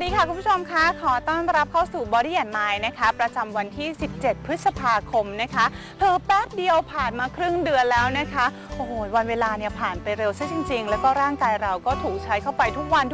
วัสดีค่ะคุณผู้ชมคะขอต้อนรับเข้าสู่ Body and Mind นะคะประจำวันที่17พฤษภาคมนะคะเผลอแป๊บเดียวผ่านมาครึ่งเดือนแล้วนะคะโอ้โหวันเวลาเนี่ยผ่านไปเร็วซะจริงๆแล้วก็ร่างกายเราก็ถูกใช้เข้าไปทุกวัน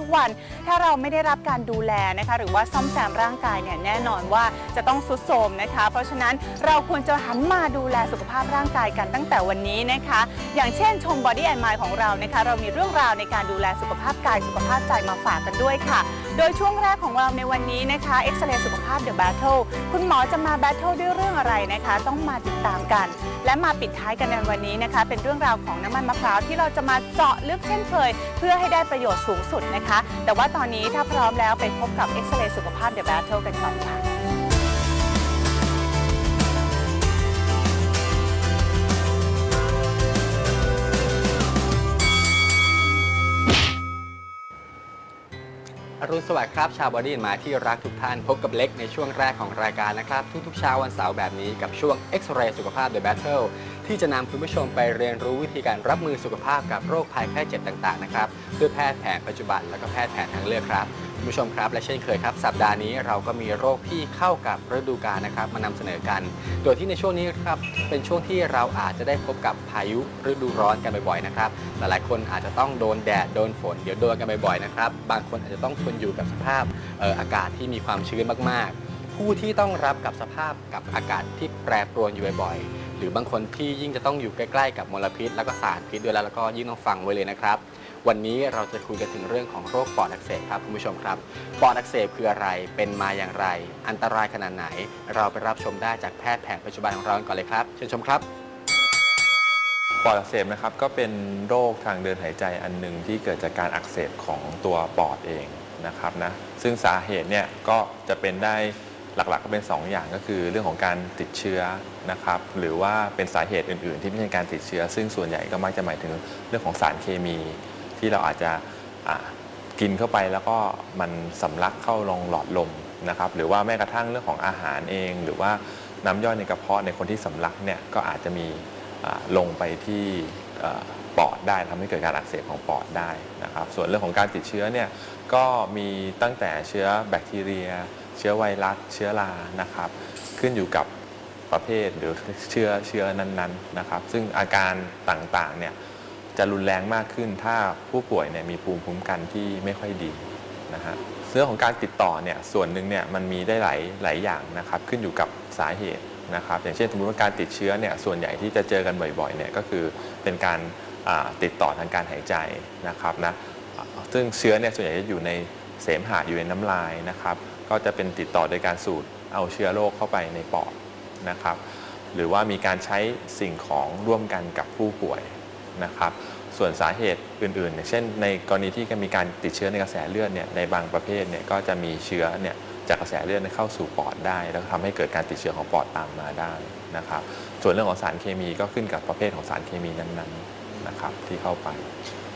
ถ้าเราไม่ได้รับการดูแลนะคะหรือว่าซ่อมแซมร่างกายเนี่ยแน่นอนว่าจะต้องทรุดโทรมนะคะเพราะฉะนั้นเราควรจะหันมาดูแลสุขภาพร่างกายกันตั้งแต่วันนี้นะคะอย่างเช่นชม Body and Mind ของเรานะคะเรามีเรื่องราวในการดูแลสุขภาพกายสุขภาพใจมาฝากกันด้วยค่ะโดยช่วงแรกของเราในวันนี้นะคะเอ็กซเรย์สุขภาพ The Battle คุณหมอจะมา Battle ด้วยเรื่องอะไรนะคะต้องมาติดตามกันและมาปิดท้ายกันในวันนี้นะคะเป็นเรื่องราวของน้ำมันมะพร้าวที่เราจะมาเจาะลึกเช่นเคยเพื่อให้ได้ประโยชน์สูงสุดนะคะแต่ว่าตอนนี้ถ้าพร้อมแล้วไปพบกับเอ็กซเรย์สุขภาพ The Battle กันก่อนค่ะอรุณสวัสดิ์ครับชาวบอดี้แอนด์มายด์ที่รักทุกท่านพบกับเล็กในช่วงแรกของรายการนะครับทุกๆเช้าวันเสาร์แบบนี้กับช่วง X-Ray สุขภาพ The Battle ที่จะนำคุณผู้ชมไปเรียนรู้วิธีการรับมือสุขภาพกับโรคภัยไข้เจ็บต่างๆนะครับด้วยแพทย์แผนปัจจุบันและก็แพทย์แผนทางเลือกครับคุณผู้ชมครับและเช่นเคยครับสัปดาห์นี้เราก็มีโรคที่เข้ากับฤดูกาลนะครับมานำเสนอกันโดยที่ในช่วงนี้ครับเป็นช่วงที่เราอาจจะได้พบกับพายุฤดูร้อนกันบ่อยๆนะครับหลายๆคนอาจจะต้องโดนแดดโดนฝนเดี๋ยวโดนกันบ่อยๆนะครับบางคนอาจจะต้องทนอยู่กับสภาพอากาศที่มีความชื้นมากๆผู้ที่ต้องรับกับสภาพกับอากาศที่แปรปรวนอยู่บ่อยๆหรือบางคนที่ยิ่งจะต้องอยู่ใกล้ๆกับมลพิษและก็สารพิษด้วยแล้วก็ยิ่งต้องฟังไว้เลยนะครับวันนี้เราจะคุยกันถึงเรื่องของโรคปอดอักเสบครับคุณผู้ชมครับปอดอักเสบคืออะไรเป็นมาอย่างไรอันตรายขนาดไหนเราไปรับชมได้จากแพทย์แผนปัจจุบันของเราก่อนเลยครับเชิญชมครับปอดอักเสบนะครับก็เป็นโรคทางเดินหายใจอันหนึ่งที่เกิดจากการอักเสบของตัวปอดเองนะครับนะซึ่งสาเหตุเนี่ยก็จะเป็นได้หลักๆก็เป็น2อย่างก็คือเรื่องของการติดเชื้อนะครับหรือว่าเป็นสาเหตุอื่นๆที่ไม่ใช่การติดเชื้อซึ่งส่วนใหญ่ก็มักจะหมายถึงเรื่องของสารเคมีที่เราอาจจะกินเข้าไปแล้วก็มันสำลักเข้าลงหลอดลมนะครับหรือว่าแม้กระทั่งเรื่องของอาหารเองหรือว่าน้ำย่อยในกระเพาะในคนที่สำลักเนี่ยก็อาจจะมีลงไปที่ปอดได้ทำให้เกิดการอักเสบของปอดได้นะครับส่วนเรื่องของการติดเชื้อเนี่ยก็มีตั้งแต่เชื้อแบคทีเรียเชื้อไวรัสเชื้อรานะครับขึ้นอยู่กับประเภทหรือเชื้อนั้นๆนะครับซึ่งอาการต่างๆเนี่ยจะรุนแรงมากขึ้นถ้าผู้ป่วยเนี่ยมีภูมิคุ้มกันที่ไม่ค่อยดีนะฮะเรื่องของการติดต่อเนี่ยส่วนหนึ่งเนี่ยมันมีได้หลายอย่างนะครับขึ้นอยู่กับสาเหตุนะครับอย่างเช่นสมมติว่าการติดเชื้อเนี่ยส่วนใหญ่ที่จะเจอกันบ่อยๆเนี่ยก็คือเป็นการติดต่อทางการหายใจนะครับนะซึ่งเชื้อเนี่ยส่วนใหญ่จะอยู่ในเสมหะอยู่ในน้ำลายนะครับก็จะเป็นติดต่อโดยการสูดเอาเชื้อโรคเข้าไปในปอดนะครับหรือว่ามีการใช้สิ่งของร่วมกันกับผู้ป่วยนะครับส่วนสาเหตุอื่นๆอย่างเช่นในกรณีที่มีการติดเชื้อในกระแสเลือดเนี่ยในบางประเภทเนี่ยก็จะมีเชื้อเนี่ยจากกระแสเลือดเข้าสู่ปอดได้แล้วทำให้เกิดการติดเชื้อของปอดตามมาได้นะครับส่วนเรื่องของสารเคมีก็ขึ้นกับประเภทของสารเคมีนั้นๆนะครับที่เข้าไป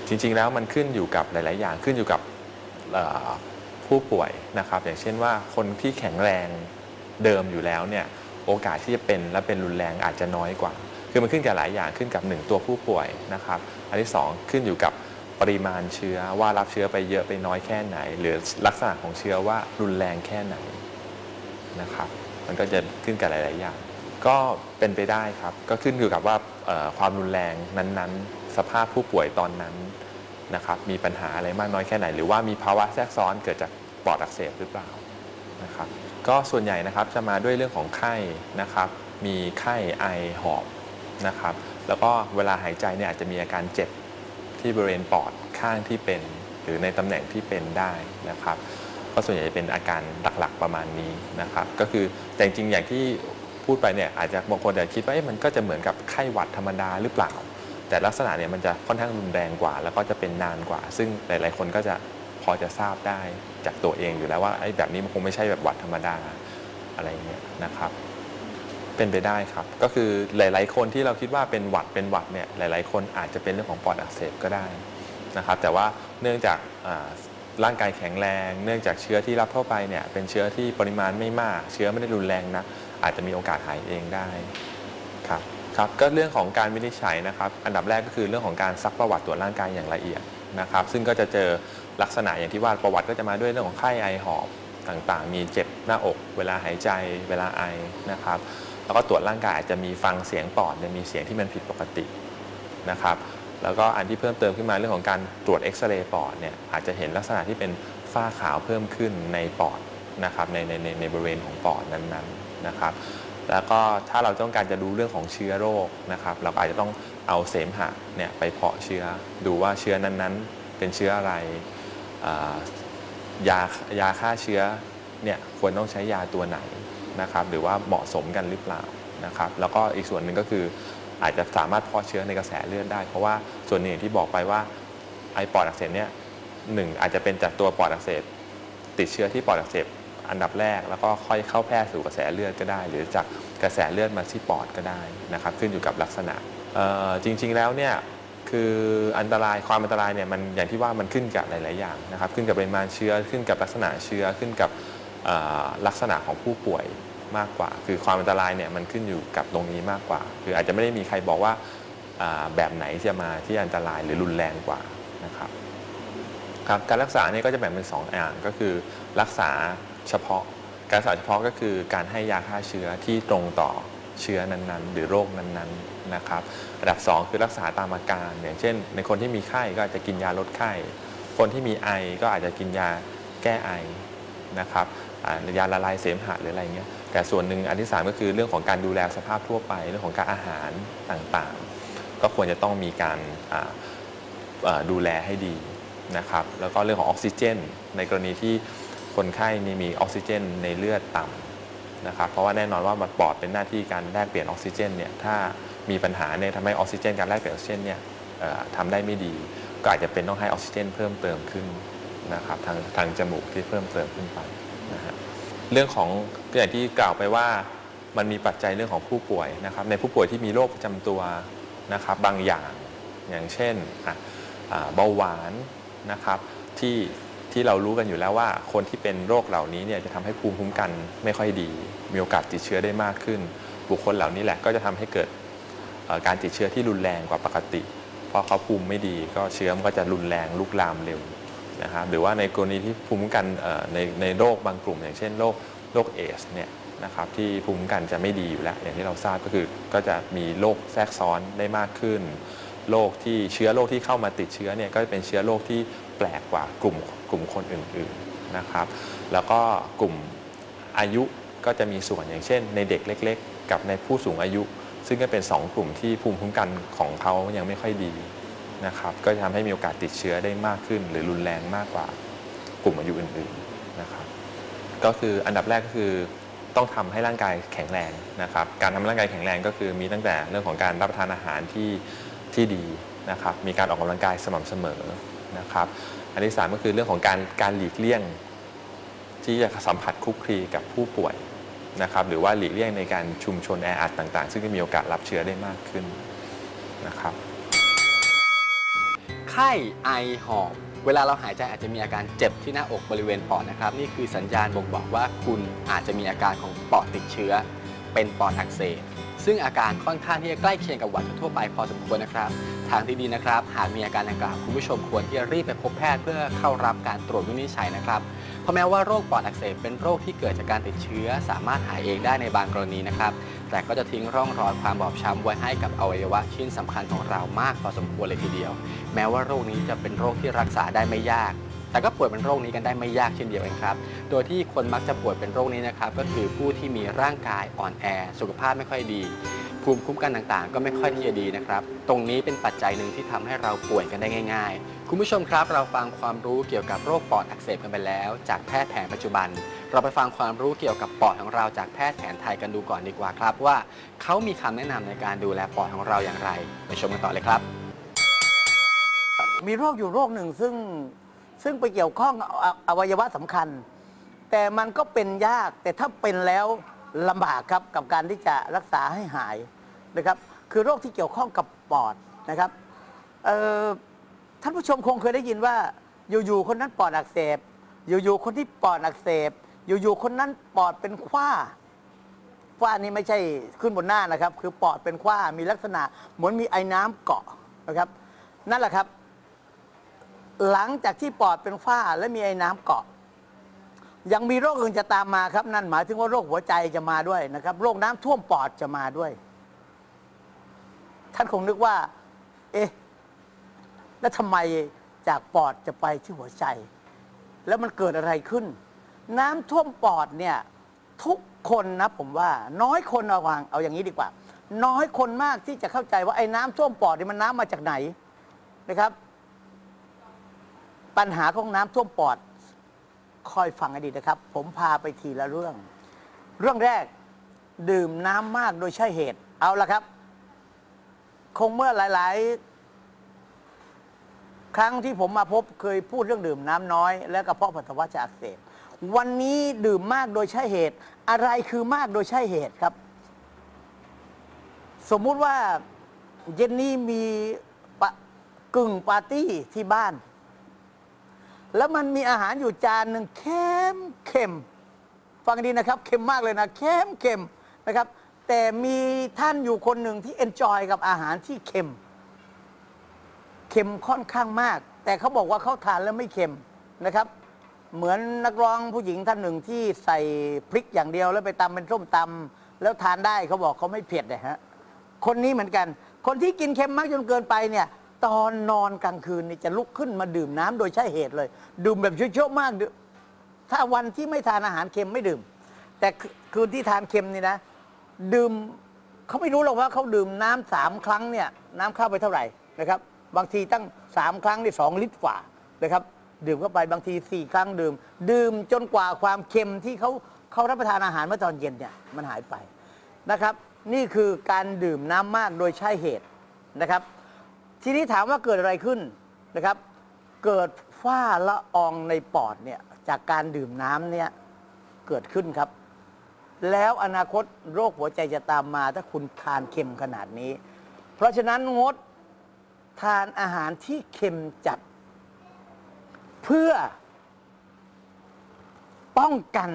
จริงๆแล้วมันขึ้นอยู่กับหลายๆอย่างขึ้นอยู่กับผู้ป่วยนะครับอย่างเช่นว่าคนที่แข็งแรงเดิมอยู่แล้วเนี่ยโอกาสที่จะเป็นและเป็นรุนแรงอาจจะน้อยกว่าคือมันขึ้นกับหลายอย่างขึ้นกับ1ตัวผู้ป่วยนะครับอันที่2ขึ้นอยู่กับปริมาณเชื้อว่ารับเชื้อไปเยอะไปน้อยแค่ไหนหรือลักษณะของเชื้อว่ารุนแรงแค่ไหนนะครับมันก็จะขึ้นกับหลายๆอย่างก็เป็นไปได้ครับก็ขึ้นอยู่กับว่าความรุนแรงนั้นๆสภาพผู้ป่วยตอนนั้นนะครับมีปัญหาอะไรมากน้อยแค่ไหนหรือว่ามีภาวะแทรกซ้อนเกิดจากปอดอักเสบหรือเปล่านะครับก็ส่วนใหญ่นะครับจะมาด้วยเรื่องของไข้นะครับมีไข้ไอหอบนะครับแล้วก็เวลาหายใจเนี่ยอาจจะมีอาการเจ็บที่บริเวณปอดข้างที่เป็นหรือในตำแหน่งที่เป็นได้นะครับก็ส่วนใหญ่จะเป็นอาการหลักๆประมาณนี้นะครับก็คือแต่จริงๆอย่างที่พูดไปเนี่ยอาจจะบางคนอาจจะคิดว่ามันก็จะเหมือนกับไข้หวัดธรรมดาหรือเปล่าแต่ลักษณะเนี่ยมันจะค่อนข้างรุนแรงกว่าแล้วก็จะเป็นนานกว่าซึ่งหลายๆคนก็จะพอจะทราบได้จากตัวเองอยู่แล้วว่าไอ้แบบนี้มันคงไม่ใช่แบบหวัดธรรมดาอะไรเงี้ยนะครับเป็นไปได้ครับก็คือหลายๆคนที่เราคิดว่าเป็นหวัดเนี่ยหลายๆคนอาจจะเป็นเรื่องของปอดอักเสบก็ได้นะครับแต่ว่าเนื่องจากร่างกายแข็งแรงเนื่องจากเชื้อที่รับเข้าไปเนี่ยเป็นเชื้อที่ปริมาณไม่มากเชื้อไม่ได้รุนแรงนะอาจจะมีโอกาสหายเองได้ครับก็เรื่องของการวินิจฉัยนะครับอันดับแรกก็คือเรื่องของการซักประวัติตรวจร่างกายอย่างละเอียดนะครับซึ่งก็จะเจอ ลักษณะอย่างที่ว่าประวัติก็จะมาด้วยเรื่องของไข้ไอหอบต่างๆมีเจ็บหน้าอกเวลาหายใจเวลาไอนะครับแล้วก็ตรวจร่างกายอาจจะมีฟังเสียงปอดมีเสียงที่มันผิดปกตินะครับแล้วก็อันที่เพิ่มเติมขึ้นมาเรื่องของการตรวจเอ็กซเรย์ปอดอาจจะเห็นลักษณะที่เป็นฝ้าขาวเพิ่มขึ้นในปอดนะครับในบริเวณของปอดนั้นๆนะครับแล้วก็ถ้าเราต้องการจะดูเรื่องของเชื้อโรคนะครับเราอาจจะต้องเอาเสมหะไปเพาะเชื้อดูว่าเชื้อนั้นๆเป็นเชื้ออะไรยาฆ่าเชื้อควรต้องใช้ยาตัวไหนนะครับหรือว่าเหมาะสมกันหรือเปล่านะครับแล้วก็อีกส่วนหนึ่งก็คืออาจจะสามารถเพาะเชื้อในกระแสเลือดได้เพราะว่าส่วนหนึ่งที่บอกไปว่าไอปอดอักเสบอาจจะเป็นจากตัวปอดอักเสบติดเชื้อที่ปอดอักเสบอันดับแรกแล้วก็ค่อยเข้าแพร่สู่กระแสเลือดก็ได้หรือจากกระแสเลือดมาที่ปอดก็ได้นะครับขึ้นอยู่กับลักษณะจริงๆแล้วคืออันตรายความอันตรายมันอย่างที่ว่ามันขึ้นกับหลายๆอย่างนะครับขึ้นกับปริมาณเชื้อขึ้นกับลักษณะเชื้อขึ้นกับลักษณะของผู้ป่วยมากกว่าคือความอันตรายมันขึ้นอยู่กับตรงนี้มากกว่าคืออาจจะไม่ได้มีใครบอกว่าแบบไหนจะมาที่อันตรายหรือรุนแรงกว่านะครับครับการรักษาก็จะแบ่งเป็น2อย่างก็คือรักษาเฉพาะการรักษาเฉพาะก็คือการให้ยาฆ่าเชื้อที่ตรงต่อเชื้อนั้นๆหรือโรคนั้นๆนะครับอันดับ2คือรักษาตามอาการอย่างเช่นในคนที่มีไข้ก็อาจจะกินยาลดไข้คนที่มีไอก็อาจจะกินยาแก้ไอนะครับยาละลายเสมหะหรืออะไรเงี้ยแต่ส่วนหนึ่งอันที่3ก็คือเรื่องของการดูแลสภาพทั่วไปเรื่องของการอาหารต่างๆก็ควรจะต้องมีการดูแลให้ดีนะครับแล้วก็เรื่องของออกซิเจนในกรณีที่คนไข้มีออกซิเจนในเลือดต่ำนะครับเพราะว่าแน่นอนว่าปอดเป็นหน้าที่การแลกเปลี่ยนออกซิเจนถ้ามีปัญหาทำให้ออกซิเจนการแลกเปลี่ยนออกซิเจนทำได้ไม่ดีก็อาจจะเป็นต้องให้ออกซิเจนเพิ่มเติมขึ้นนะครับทางจมูกที่เพิ่มเติมขึ้นไปนะฮะเรื่องของอย่างที่กล่าวไปว่ามันมีปัจจัยเรื่องของผู้ป่วยนะครับในผู้ป่วยที่มีโรคประจำตัวนะครับบางอย่างเช่นเบาหวานนะครับที่เรารู้กันอยู่แล้วว่าคนที่เป็นโรคเหล่านี้จะทำให้ภูมิคุ้มกันไม่ค่อยดีมีโอกาสติดเชื้อได้มากขึ้นบุคคลเหล่านี้แหละก็จะทำให้เกิดการติดเชื้อที่รุนแรงกว่าปกติเพราะเขาภูมิไม่ดีก็เชื้อมันก็จะรุนแรงลุกลามเร็วนะครับหรือว่าในกรณีที่ภูมิคุ้มกันในโรคบางกลุ่มอย่างเช่นโรคเอสนะครับที่ภูมิคุ้มกันจะไม่ดีอยู่แล้วอย่างที่เราทราบก็จะมีโรคแทรกซ้อนได้มากขึ้นโรคที่เชื้อโรคที่เข้ามาติดเชื้อก็จะเป็นเชื้อโรคที่แปลกกว่ากลุ่มคนอื่นๆนะครับแล้วก็กลุ่มอายุก็จะมีส่วนอย่างเช่นในเด็กเล็กๆกับในผู้สูงอายุซึ่งก็เป็น2กลุ่มที่ภูมิคุ้มกันของเขายังไม่ค่อยดีนะครับก็จะทำให้มีโอกาสติดเชื้อได้มากขึ้นหรือรุนแรงมากกว่ากลุ่มอายุอื่นๆนะครับก็คืออันดับแรกก็คือต้องทำให้ร่างกายแข็งแรงนะครับการทำให้ร่างกายแข็งแรงก็คือมีตั้งแต่เรื่องของการรับประทานอาหารที่ดีนะครับมีการออกกำลังกายสม่ำเสมอนะครับอันที่3ก็คือเรื่องของการหลีกเลี่ยงที่จะสัมผัสคลุกคลีกับผู้ป่วยนะครับหรือว่าหลีกเลี่ยงในการชุมชนแออัดต่างๆซึ่งจะมีโอกาสรับเชื้อได้มากขึ้นนะครับไข้ไอหอบเวลาเราหายใจอาจจะมีอาการเจ็บที่หน้าอกบริเวณปอดนะครับนี่คือสัญญาณบ่งบอกว่าคุณอาจจะมีอาการของปอดติดเชื้อเป็นปอดอักเสบซึ่งอาการค่อนข้างที่จะใกล้เคียงกับหวัดทั่วไปพอสมควรนะครับทางที่ดีนะครับหากมีอาการดังกล่าวคุณผู้ชมควรที่จะรีบไปพบแพทย์เพื่อเข้ารับการตรวจวินิจฉัยนะครับเพราะแม้ว่าโรคปอดอักเสบเป็นโรคที่เกิดจากการติดเชื้อสามารถหายเองได้ในบางกรณีนะครับแต่ก็จะทิ้งร่องรอยความบอบช้ำไว้ให้กับอวัยวะชิ้นสำคัญของเรามากพอสมควรเลยทีเดียวแม้ว่าโรคนี้จะเป็นโรคที่รักษาได้ไม่ยากแต่ก็ป่วยเป็นโรคนี้กันได้ไม่ยากเช่นเดียวกันครับโดยที่คนมักจะป่วยเป็นโรคนี้นะครับก็คือผู้ที่มีร่างกายอ่อนแอสุขภาพไม่ค่อยดีภูมิคุ้มกันต่างๆก็ไม่ค่อยที่จะดีนะครับตรงนี้เป็นปัจจัยหนึ่งที่ทำให้เราป่วยกันได้ง่ายๆคุณผู้ชมครับเราฟังความรู้เกี่ยวกับโรคปอดอักเสบกันไปแล้วจากแพทย์แผนปัจจุบันเราไปฟังความรู้เกี่ยวกับปอดของเราจากแพทย์แผนไทยกันดูก่อนดีกว่าครับว่าเขามีคำแนะนำในการดูแลปอดของเราอย่างไรไปชมกันต่อเลยครับมีโรคอยู่โรคหนึ่งซึ่งไปเกี่ยวข้องอวัยวะสำคัญแต่มันก็เป็นยากแต่ถ้าเป็นแล้วลำบากครับกับการที่จะรักษาให้หายนะครับคือโรคที่เกี่ยวข้องกับปอดนะครับท่านผู้ชมคงเคยได้ยินว่าอยู่ๆคนนั้นปอดอักเสบอยู่ๆคนที่ปอดอักเสบอยู่ๆคนนั้นปอดเป็นขว้านี้ไม่ใช่ขึ้นบนหน้านะครับคือปอดเป็นขว้ามีลักษณะเหมือนมีไอน้ำเกาะนะครับนั่นแหละครับ หลังจากที่ปอดเป็นฝ้าและมีไอ้น้ำเกาะยังมีโรคอื่นจะตามมาครับนั่นหมายถึงว่าโรคหัวใจจะมาด้วยนะครับโรคน้ำท่วมปอดจะมาด้วยท่านคงนึกว่าเอ๊ะแล้วทำไมจากปอดจะไปที่หัวใจแล้วมันเกิดอะไรขึ้นน้ำท่วมปอดเนี่ยทุกคนนะผมว่าน้อยคนเอาอย่างนี้ดีกว่าน้อยคนมากที่จะเข้าใจว่าไอ้น้ำท่วมปอดนี่มันน้ำมาจากไหนนะครับปัญหาของน้ำท่วมปอดคอยฟังให้ดีนะครับผมพาไปทีละเรื่องแรกดื่มน้ำมากโดยใช่เหตุเอาละครับคงเมื่อหลายๆครั้งที่ผมมาพบเคยพูดเรื่องดื่มน้ำน้อยและกระเพาะปัสสาวะจะอักเสบวันนี้ดื่มมากโดยใช่เหตุอะไรคือมากโดยใช่เหตุครับสมมุติว่าเย็นนี้มีกึ่งปาร์ตี้ที่บ้านแล้วมันมีอาหารอยู่จานหนึ่งเค็มฟังดีนะครับเค็มมากเลยนะเค็มนะครับแต่มีท่านอยู่คนหนึ่งที่เอนจอยกับอาหารที่เค็มค่อนข้างมากแต่เขาบอกว่าเขาทานแล้วไม่เค็มนะครับเหมือนนักร้องผู้หญิงท่านหนึ่งที่ใส่พริกอย่างเดียวแล้วไปตำเป็นส้มตำแล้วทานได้เขาบอกเขาไม่เผ็ดนะฮะคนนี้เหมือนกันคนที่กินเค็มมากจนเกินไปเนี่ยตอนนอนกลางคืนนี่จะลุกขึ้นมาดื่มน้ำโดยใช่เหตุเลยดื่มแบบเยอะๆมากถ้าวันที่ไม่ทานอาหารเค็มไม่ดื่มแต่คืนที่ทานเค็มนี่นะดื่มเขาไม่รู้หรอกว่าเขาดื่มน้ำ3 ครั้งเนี่ยน้ำเข้าไปเท่าไหร่นะครับบางทีตั้ง3 ครั้งนี่2 ลิตรกว่านะครับดื่มเข้าไปบางที4 ครั้งดื่มจนกว่าความเค็มที่เขารับประทานอาหารเมื่อตอนเย็นเนี่ยมันหายไปนะครับนี่คือการดื่มน้ำมากโดยใช่เหตุนะครับทีนี้ถามว่าเกิดอะไรขึ้นนะครับเกิดฝ้าละอองในปอดเนี่ยจากการดื่มน้ำเนี่ยเกิดขึ้นครับแล้วอนาคตโรคหัวใจจะตามมาถ้าคุณทานเค็มขนาดนี้เพราะฉะนั้นงดทานอาหารที่เค็มจัดเพื่อป้องกัน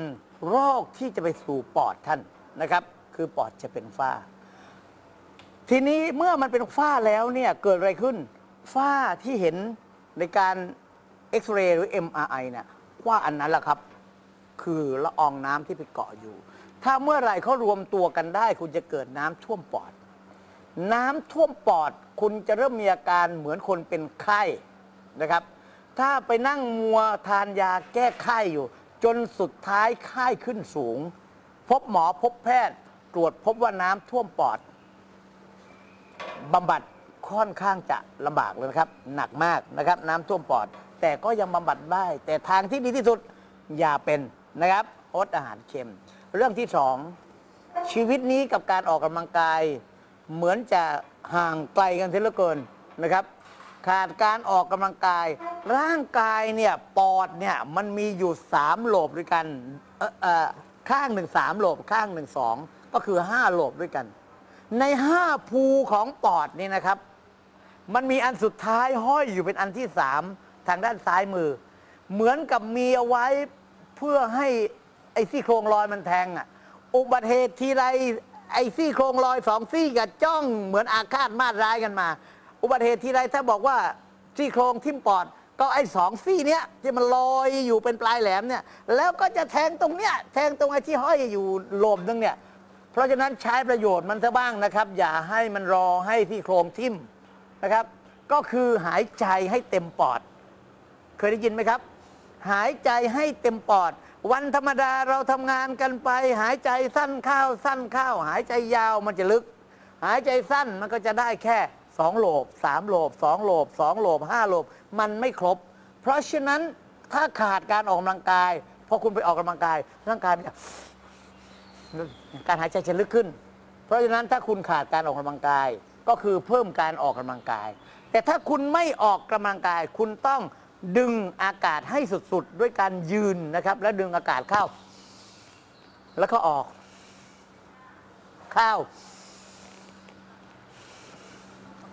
โรคที่จะไปสู่ปอดท่านนะครับคือปอดจะเป็นฝ้าทีนี้เมื่อมันเป็นฝ้าแล้วเนี่ยเกิดอะไรขึ้นฝ้าที่เห็นในการเอ็กซเรย์หรือ MRI เนี่ยว่าอันนั้นแหละครับคือละอองน้ำที่ไปเกาะอยู่ถ้าเมื่อไหร่เขารวมตัวกันได้คุณจะเกิดน้ำท่วมปอดน้ำท่วมปอดคุณจะเริ่มมีอาการเหมือนคนเป็นไข้นะครับถ้าไปนั่งมัวทานยาแก้ไข้อยู่จนสุดท้ายไข้ขึ้นสูงพบหมอพบแพทย์ตรวจพบว่าน้ำท่วมปอดบำบัดค่อนข้างจะลำบากเลยนะครับหนักมากนะครับน้ำท่วมปอดแต่ก็ยังบำบัดได้แต่ทางที่ดีที่สุดอย่าเป็นนะครับอดอาหารเค็มเรื่องที่2ชีวิตนี้กับการออกกำลังกายเหมือนจะห่างไกลกันเสียเหลือเกินนะครับขาดการออกกำลังกายร่างกายเนี่ยปอดเนี่ยมันมีอยู่3 โหลบด้วยกันข้างหนึ่ง3 โหลบข้างหนึ่ง2ก็คือ5 โหลบด้วยกันใน5 ภูของปอดนี่นะครับมันมีอันสุดท้ายห้อยอยู่เป็นอันที่3ทางด้านซ้ายมือเหมือนกับมีเอาไว้เพื่อให้ไอ้ซี่โครงลอยมันแทงอ่ะอุบัติเหตุทีไรไอ้ซี่โครงลอย2 ซี่กับจ้องเหมือนอาฆาตมาดร้ายกันมาอุบัติเหตุทีไรถ้าบอกว่าซี่โครงทิ่มปอดก็ไอ้2 ซี่เนี้ยที่มันลอยอยู่เป็นปลายแหลมเนี่ยแล้วก็จะแทงตรงเนี้ยแทงตรงไอ้ที่ห้อยอยู่โลมนึงเนี่ยเพราะฉะนั้นใช้ประโยชน์มันซะบ้างนะครับอย่าให้มันรอให้ซี่โครงทิ่มนะครับก็คือหายใจให้เต็มปอดเคยได้ยินไหมครับหายใจให้เต็มปอดวันธรรมดาเราทำงานกันไปหายใจสั้นเข้าสั้นเข้าหายใจยาวมันจะลึกหายใจสั้นมันก็จะได้แค่2 โหลบ3 โหลบ2 โหลบ2 โหลบ5 โหลบมันไม่ครบเพราะฉะนั้นถ้าขาดการออกกำลังกายพอคุณไปออกกำลังกายร่างกายมันจะการหายใจจะลึกขึ้นเพราะฉะนั้นถ้าคุณขาดการออกกำลังกายก็คือเพิ่มการออกกำลังกายแต่ถ้าคุณไม่ออกกำลังกายคุณต้องดึงอากาศให้สุดๆด้วยการยืนนะครับแล้วดึงอากาศเข้าแล้วก็ออกเข้า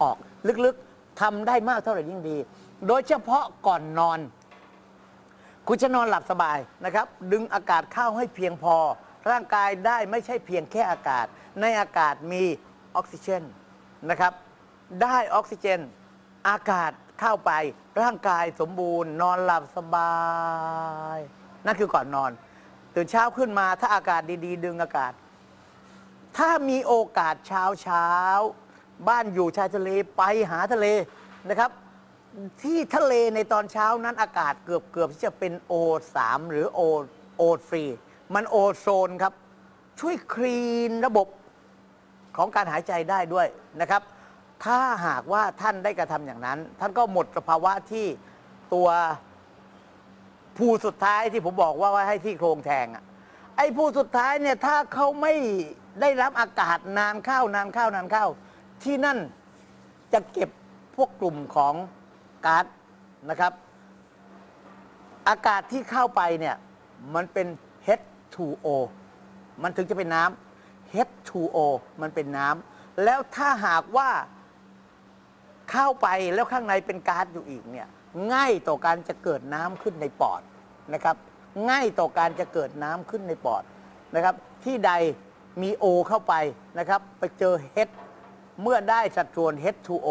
ออกลึกๆทำได้มากเท่าไหร่ยิ่งดีโดยเฉพาะก่อนนอนคุณจะนอนหลับสบายนะครับดึงอากาศเข้าให้เพียงพอร่างกายได้ไม่ใช่เพียงแค่อากาศในอากาศมีออกซิเจนนะครับได้ออกซิเจนอากาศ เข้าไปร่างกายสมบูรณ์นอนหลับสบายนั่นคือก่อนนอนตื่นเช้าขึ้นมาถ้าอากาศดีๆดึงอากาศถ้ามีโอกาสเช้าบ้านอยู่ชายทะเลไปหาทะเลนะครับที่ทะเลในตอนเช้านั้นอากาศเกือบที่จะเป็นโอสามหรือโอทรีมันโอโซนครับช่วยคลีนระบบของการหายใจได้ด้วยนะครับถ้าหากว่าท่านได้กระทำอย่างนั้นท่านก็หมดสภาวะที่ตัวภูสุดท้ายที่ผมบอกว่าให้ที่โครงแทงอะไอ้ภูสุดท้ายเนี่ยถ้าเขาไม่ได้รับอากาศนานเข้าที่นั่นจะเก็บพวกกลุ่มของก๊าซนะครับอากาศที่เข้าไปเนี่ยมันเป็น H2O มันถึงจะเป็นน้ำ H2O มันเป็นน้ำแล้วถ้าหากว่าเข้าไปแล้วข้างในเป็นก๊าซอยู่อีกเนี่ยง่ายต่อการจะเกิดน้ำขึ้นในปอดนะครับง่ายต่อการจะเกิดน้ำขึ้นในปอดนะครับที่ใดมีโอเข้าไปนะครับไปเจอ H เมื่อได้สัดส่วน H2O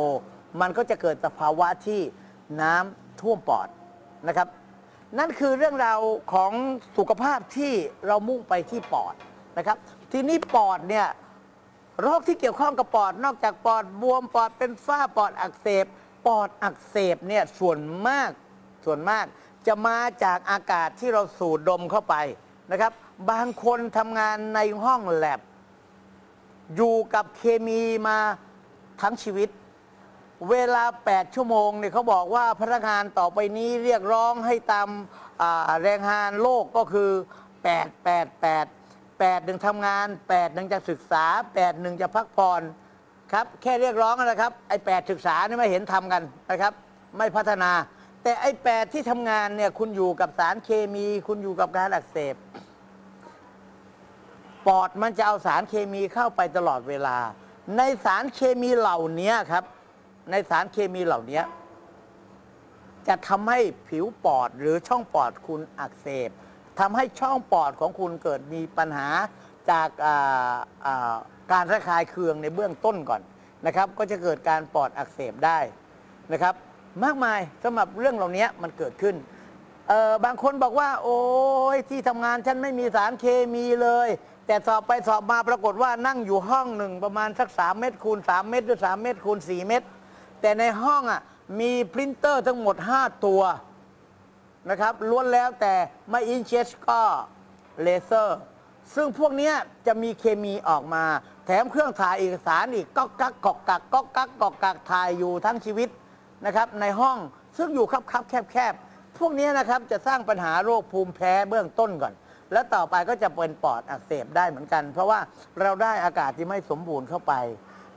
มันก็จะเกิดสภาวะที่น้ำท่วมปอดนะครับนั่นคือเรื่องราวของสุขภาพที่เรามุ่งไปที่ปอดนะครับทีนี้ปอดเนี่ยโรคที่เกี่ยวข้องกับปอดนอกจากปอดบวมปอดเป็นฝ้าปอดอักเสบเนี่ยส่วนมากจะมาจากอากาศที่เราสูดดมเข้าไปนะครับบางคนทำงานในห้องแลบอยู่กับเคมีมาทั้งชีวิตเวลา8ชั่วโมงเนี่ยเขาบอกว่าพนักงานต่อไปนี้เรียกร้องให้ตามแรงงานโลกก็คือ8หนึ่งทำงาน8หนึ่งจะศึกษา8หนึ่งจะพักผ่อนครับแค่เรียกร้องนะครับไอ้8ศึกษานี่ไม่เห็นทำกันนะครับไม่พัฒนาแต่ไอ้8ที่ทำงานเนี่ยคุณอยู่กับสารเคมีคุณอยู่กับการอักเสบปอดมันจะเอาสารเคมีเข้าไปตลอดเวลาในสารเคมีเหล่านี้ครับในสารเคมีเหล่านี้จะทำให้ผิวปอดหรือช่องปอดคุณอักเสบทำให้ช่องปอดของคุณเกิดมีปัญหาจากการระคายเคืองในเบื้องต้นก่อนนะครับก็จะเกิดการปอดอักเสบได้นะครับมากมายสำหรับเรื่องเหล่านี้มันเกิดขึ้นบางคนบอกว่าโอ้ยที่ทำงานฉันไม่มีสารเคมีเลยแต่สอบไปสอบมาปรากฏว่านั่งอยู่ห้องหนึ่งประมาณสัก3 เมตรคูณ 3 เมตรหรือ3 เมตรคูณ 4 เมตรแต่ในห้องมีพรินเตอร์ทั้งหมด5ตัวนะครับล้วนแล้วแต่ไม่อินเจสก็เลเซอร์ซึ่งพวกนี้จะมีเคมีออกมาแถมเครื่องถ่ายเอกสารอีกก๊อกกักถ่ายอยู่ทั้งชีวิตนะครับในห้องซึ่งอยู่คับแคบพวกนี้นะครับจะสร้างปัญหาโรคภูมิแพ้เบื้องต้นก่อนแล้วต่อไปก็จะเป็นปอดอักเสบได้เหมือนกันเพราะว่าเราได้อากาศที่ไม่สมบูรณ์เข้าไป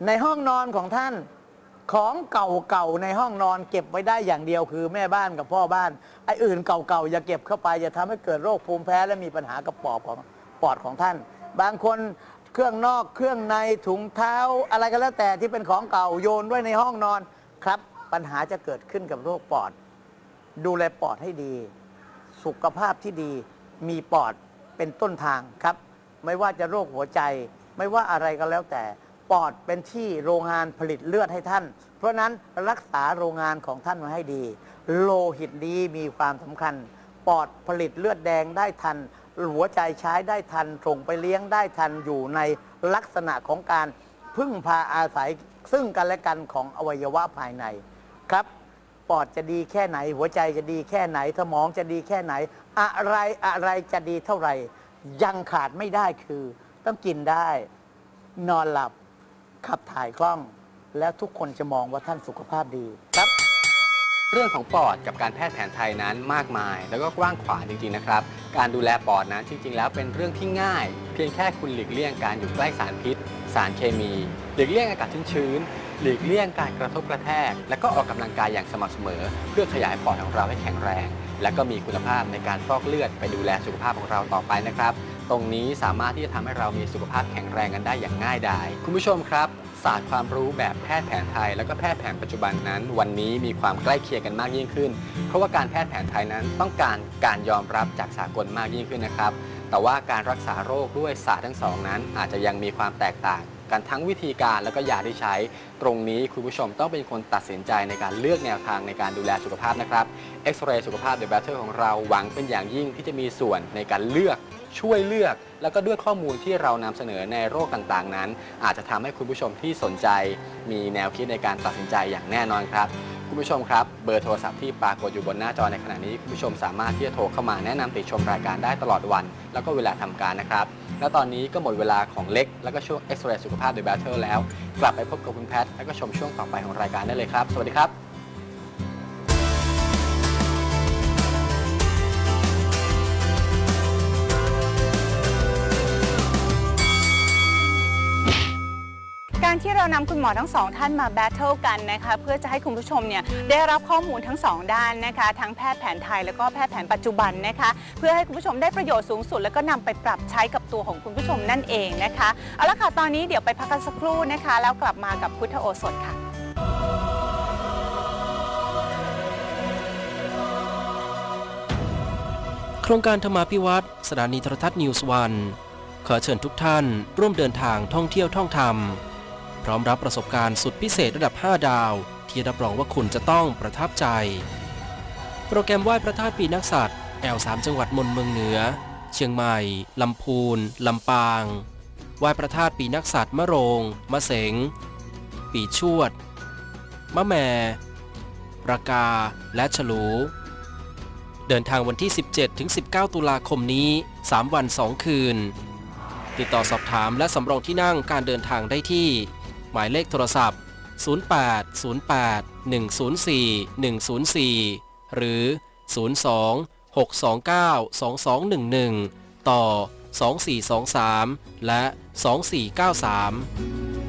ในห้องนอนของท่านของเก่าๆในห้องนอนเก็บไว้ได้อย่างเดียวคือแม่บ้านกับพ่อบ้านไอ้อื่นเก่าๆอย่าเก็บเข้าไปอย่าทำให้เกิดโรคภูมิแพ้และมีปัญหากับปอดของท่านบางคนเครื่องนอกเครื่องในถุงเท้าอะไรก็แล้วแต่ที่เป็นของเก่าโยนไว้ในห้องนอนครับปัญหาจะเกิดขึ้นกับโรคปอดดูแลปอดให้ดีสุขภาพที่ดีมีปอดเป็นต้นทางครับไม่ว่าจะโรคหัวใจไม่ว่าอะไรก็แล้วแต่ปอดเป็นที่โรงงานผลิตเลือดให้ท่านเพราะนั้นรักษาโรงงานของท่านไว้ให้ดีโลหิตดีมีความสำคัญปอดผลิตเลือดแดงได้ทันหัวใจใช้ได้ทันส่งไปเลี้ยงได้ทันอยู่ในลักษณะของการพึ่งพาอาศัยซึ่งกันและกันของอวัยวะภายในครับปอดจะดีแค่ไหนหัวใจจะดีแค่ไหนสมองจะดีแค่ไหนอะไรจะดีเท่าไหร่ยังขาดไม่ได้คือต้องกินได้นอนหลับขับถ่ายคล่องแล้วทุกคนจะมองว่าท่านสุขภาพดีครับเรื่องของปอดกับการแพทย์แผนไทยนั้นมากมายแล้วก็กว้างขวางจริงๆนะครับการดูแลปอดนั้นจริงๆแล้วเป็นเรื่องที่ง่ายเพียงแค่คุณหลีกเลี่ยงการอยู่ใกล้สารพิษสารเคมีหลีกเลี่ยงอากาศชื้นหลีกเลี่ยงการกระทบกระแทกและก็ออกกำลังกายอย่างสม่ำเสมอเพื่อขยายปอดของเราให้แข็งแรงและก็มีคุณภาพในการฟอกเลือดไปดูแลสุขภาพของเราต่อไปนะครับตรงนี้สามารถที่จะทำให้เรามีสุขภาพแข็งแรงกันได้อย่างง่ายดายคุณผู้ชมครับศาสตร์ความรู้แบบแพทย์แผนไทยและก็แพทย์แผนปัจจุบันนั้นวันนี้มีความใกล้เคียงกันมากยิ่งขึ้นเพราะว่าการแพทย์แผนไทยนั้นต้องการการยอมรับจากสากลมากยิ่งขึ้นนะครับแต่ว่าการรักษาโรคด้วยศาสตร์ทั้งสองนั้นอาจจะยังมีความแตกต่าง กันทั้งวิธีการแล้วก็ยาที่ใช้ตรงนี้คุณผู้ชมต้องเป็นคนตัดสินใจในการเลือกแนวทางในการดูแลสุขภาพนะครับเอ็กซเรย์สุขภาพ The Battle ของเราหวังเป็นอย่างยิ่งที่จะมีส่วนในการเลือกช่วยเลือกแล้วก็ด้วยข้อมูลที่เรานำเสนอในโรคต่างๆนั้นอาจจะทำให้คุณผู้ชมที่สนใจมีแนวคิดในการตัดสินใจอย่างแน่นอนครับคุณผู้ชมครับเบอร์โทรศัพท์ที่ปรากฏอยู่บนหน้าจอในขณะนี้คุณผู้ชมสามารถที่จะโทรเข้ามาแนะนำติชมรายการได้ตลอดวันแล้วก็เวลาทำการนะครับและตอนนี้ก็หมดเวลาของเล็กแล้วก็ช่วง X-Ray สุขภาพ The Battle แล้วกลับไปพบกับคุณแพทและก็ชมช่วงต่อไปของรายการได้เลยครับสวัสดีครับที่เรานำคุณหมอทั้งสองท่านมาแบทเทิลกันนะคะเพื่อจะให้คุณผู้ชมเนี่ยได้รับข้อมูลทั้งสองด้านนะคะทั้งแพทย์แผนไทยแล้วก็แพทย์แผนปัจจุบันนะคะเพื่อให้คุณผู้ชมได้ประโยชน์สูงสุดแล้วก็นำไปปรับใช้กับตัวของคุณผู้ชมนั่นเองนะคะเอาละค่ะตอนนี้เดี๋ยวไปพักกันสักครู่นะคะแล้วกลับมากับพุทธโอสถค่ะโครงการธรรมาภิวัตน์สถานีโทรทัศน์นิวส์วันขอเชิญทุกท่านร่วมเดินทางท่องเที่ยวท่องธรรมพร้อมรับประสบการณ์สุดพิเศษระดับ 5 ดาวที่รับรองว่าคุณจะต้องประทับใจโปรแกรมไหว้พระธาตุปีนักษัตริย์แอล3จังหวัดมณฑลเมืองเหนือเชียงใหม่ลำพูนลำปางไหว้พระธาตุปีนักษัตริย์มะโรงมะเสงปีชวดมะแม่ประกาและฉลูเดินทางวันที่ 17-19 ตุลาคมนี้3วัน2คืนติดต่อสอบถามและสำรองที่นั่งการเดินทางได้ที่หมายเลขโทรศัพท์0808104104หรือ02-629-2211 ต่อ 2423 และ 2493